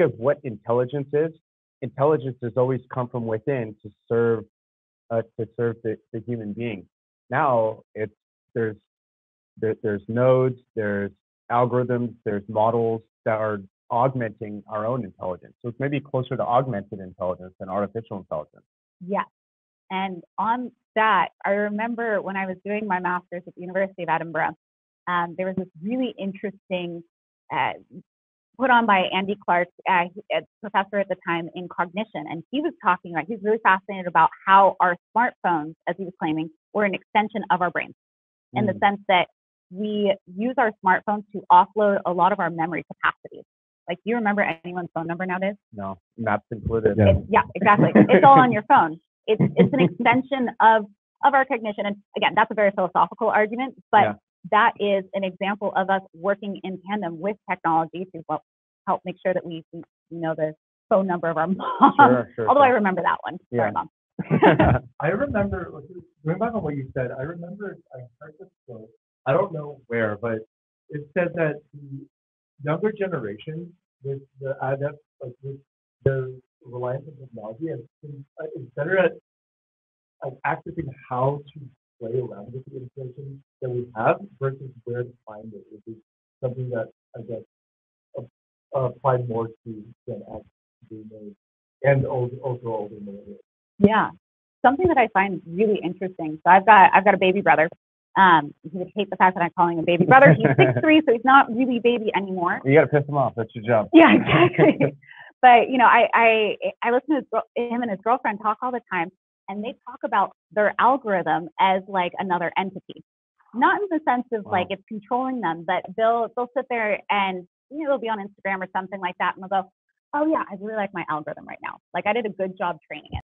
of what intelligence is, intelligence has always come from within to serve the human being. Now it's there's nodes, there's algorithms, there's models that are augmenting our own intelligence. So it's maybe closer to augmented intelligence than artificial intelligence. Yes. And on that, I remember when I was doing my master's at the University of Edinburgh, there was this really interesting put on by Andy Clark, professor at the time in cognition. And he was talking about, he's really fascinated about how our smartphones, as he was claiming, were an extension of our brains in the sense that we use our smartphones to offload a lot of our memory capacity. Like, do you remember anyone's phone number nowadays? No, maps included. Yeah, yeah, exactly. It's all on your phone. It's an extension of our cognition. And again, that's a very philosophical argument, but yeah. That is an example of us working in tandem with technology to help make sure that we know the phone number of our mom. Sure, although sure. I remember that one. Yeah. Sorry, Mom. I remember, going back on what you said, I remember I heard this quote, I don't know where, but it said that the younger generation with the adepts, like with their reliance on technology, is better at accessing how to play around with the information that we have versus where to find it, which is something that I guess applied more to Gen X and also older millennials. Yeah, something that I find really interesting. So I've got a baby brother. He would hate the fact that I'm calling him baby brother. He's 6'3", so he's not really baby anymore. You got to piss him off. That's your job. Yeah, exactly. But you know, I listen to him and his girlfriend talk all the time. And they talk about their algorithm as like another entity, not in the sense of like it's controlling them, but they'll sit there and you know they'll be on Instagram or something like that, and they'll go, "Oh yeah, I really like my algorithm right now. Like I did a good job training it."